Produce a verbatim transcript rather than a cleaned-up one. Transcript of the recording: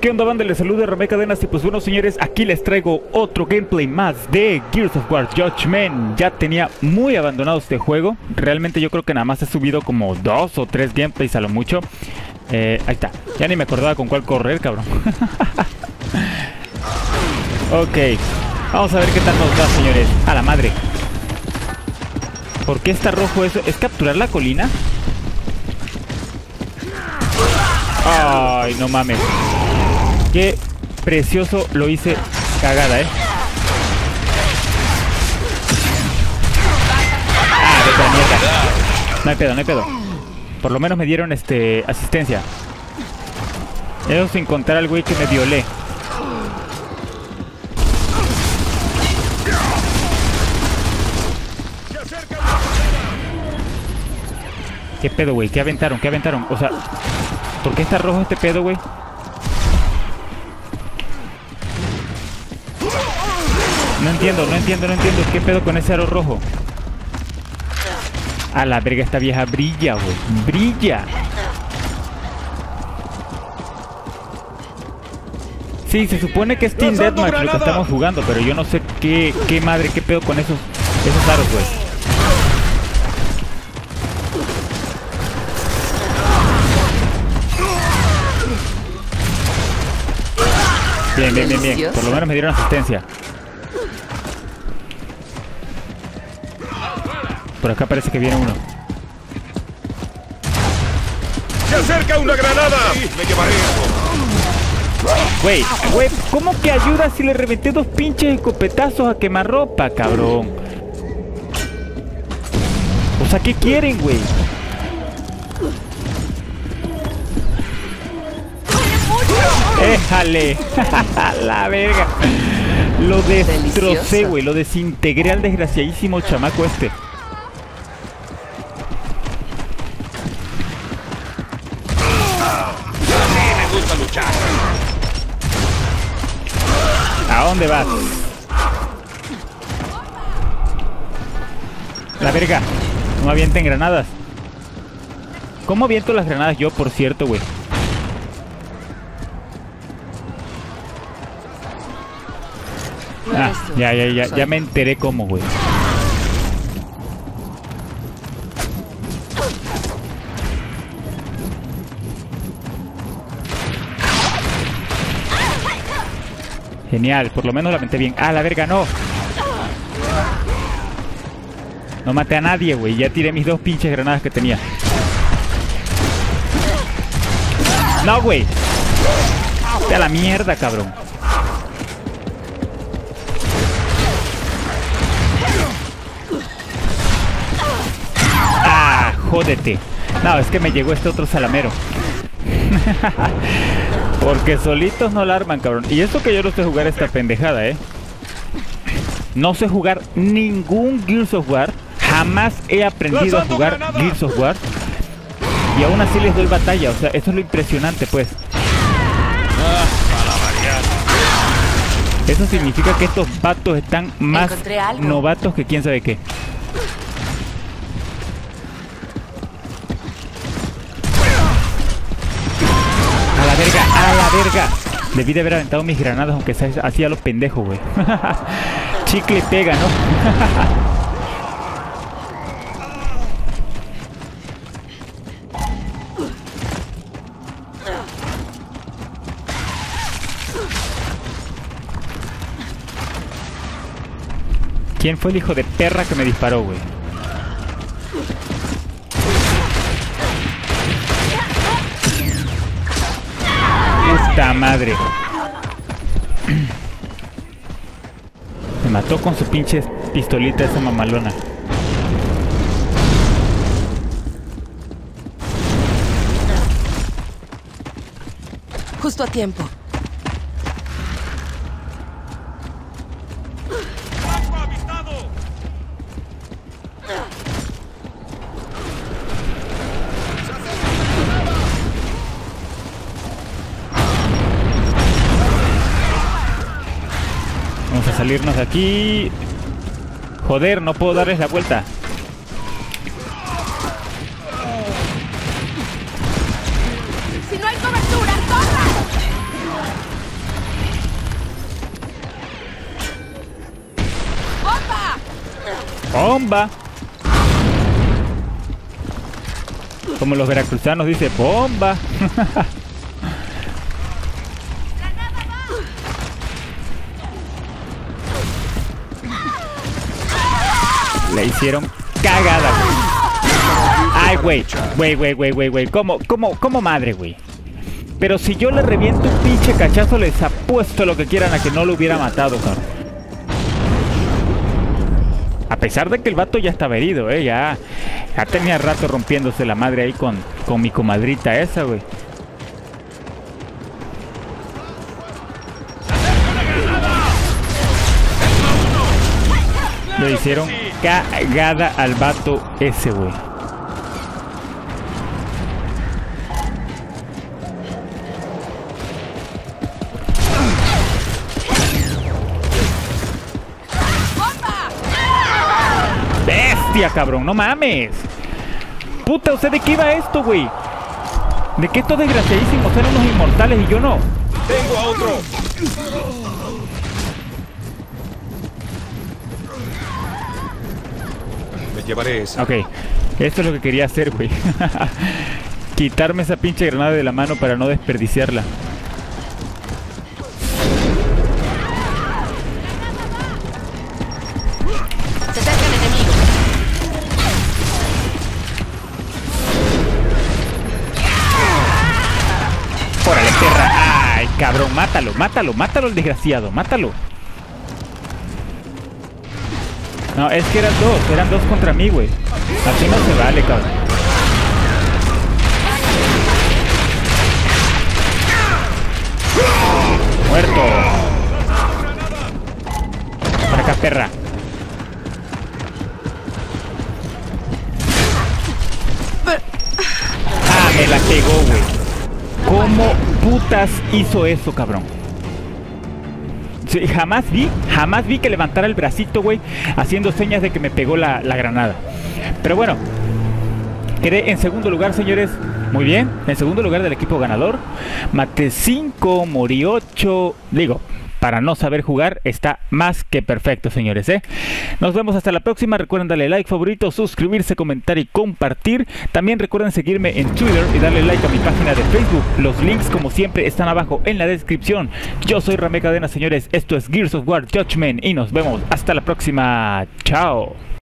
¿Qué onda, banda? Les saluda rameCadenas y pues bueno, señores, aquí les traigo otro gameplay más de Gears of War Judgment. Ya tenía muy abandonado este juego. Realmente yo creo que nada más he subido como dos o tres gameplays a lo mucho. Eh, ahí está. Ya ni me acordaba con cuál correr, cabrón. Ok. Vamos a ver qué tal nos da, señores. A la madre. ¿Por qué está rojo eso? ¿Es capturar la colina? Ay, no mames. Qué precioso, lo hice cagada, eh. Ah, vete a la mierda. No hay pedo, no hay pedo. Por lo menos me dieron este asistencia. Eso sin contar al güey que me violé. Qué pedo, güey. ¿Qué aventaron? ¿Qué aventaron? O sea, ¿por qué está rojo este pedo, güey? No entiendo, no entiendo, no entiendo. ¿Qué pedo con ese aro rojo? A la verga, esta vieja brilla, güey. ¡Brilla! Sí, se supone que es Team Deathmatch lo que estamos jugando, pero yo no sé qué, qué madre, qué pedo con esos, esos aros, güey. Bien, bien, bien, bien. Por lo menos me dieron asistencia. Por acá parece que viene uno. ¡Se acerca una granada! Sí, me llevaré. Güey, güey, ¿cómo que ayuda si le reventé dos pinches escopetazos a quemarropa, cabrón? O sea, ¿qué quieren, güey? ¡Éjale! ¡La verga! Lo destrocé, güey. Lo desintegré al desgraciadísimo chamaco este. ¿A dónde vas? La verga. No me avienten granadas. ¿Cómo aviento las granadas yo, por cierto, güey? Ah, ya, ya, ya. Ya me enteré cómo, güey. Genial, por lo menos la maté bien. ¡Ah, la verga, no! No maté a nadie, güey. Ya tiré mis dos pinches granadas que tenía. ¡No, güey! ¡Vete a la mierda, cabrón! ¡Ah, jódete! No, es que me llegó este otro salamero. Porque solitos no la arman, cabrón. Y esto que yo no sé jugar esta pendejada, eh. No sé jugar ningún Gears of War. Jamás he aprendido a jugar Gears of War. Y aún así les doy batalla. O sea, esto es lo impresionante, pues. Eso significa que estos vatos están más novatos que quién sabe qué. Verga, debí de haber aventado mis granadas, aunque sea así a los pendejos, güey. Chicle pega, ¿no? ¿Quién fue el hijo de perra que me disparó, güey? ¡Puta madre! Me mató con su pinche pistolita esa mamalona. Justo a tiempo. Vamos a salirnos de aquí. Joder, no puedo darles la vuelta. Si no hay cobertura, corran. ¡Bomba! Como los veracruzanos dice, ¡bomba! Le hicieron cagada, güey. Ay, güey. Güey, güey, güey, güey, güey. ¿Cómo, cómo, cómo madre, güey? Pero si yo le reviento un pinche cachazo, les apuesto lo que quieran a que no lo hubiera matado, cabrón. A pesar de que el vato ya estaba herido, eh. Ya, ya tenía rato rompiéndose la madre ahí con, con mi comadrita esa, güey. Le hicieron cagada al vato ese, güey. ¡Bestia, cabrón! ¡No mames! Puta, o sea, ¿de qué iba esto, güey? ¿De qué estos desgraciadísimos eran unos inmortales y yo no? ¡Tengo a otro! Llevaré esa. Ok, esto es lo que quería hacer, güey. Quitarme esa pinche granada de la mano para no desperdiciarla. Se acerca el enemigo. ¡Órale, perra! ¡Ay, cabrón! Mátalo, mátalo, mátalo el desgraciado, mátalo. No, es que eran dos, eran dos contra mí, güey. Así no se vale, cabrón. Muerto. Para acá, perra. Ah, me la pegó, güey. ¿Cómo putas hizo eso, cabrón? Sí, jamás vi, jamás vi que levantara el bracito, güey, haciendo señas de que me pegó la, la granada. Pero bueno, quedé en segundo lugar, señores. Muy bien, en segundo lugar del equipo ganador. Maté cinco, morí ocho. Digo, para no saber jugar, está más que perfecto, señores, ¿eh? Nos vemos hasta la próxima. Recuerden darle like, favorito, suscribirse, comentar y compartir. También recuerden seguirme en Twitter y darle like a mi página de Facebook. Los links, como siempre, están abajo en la descripción. Yo soy rameCadenas, señores. Esto es Gears of War Judgment y nos vemos hasta la próxima. Chao.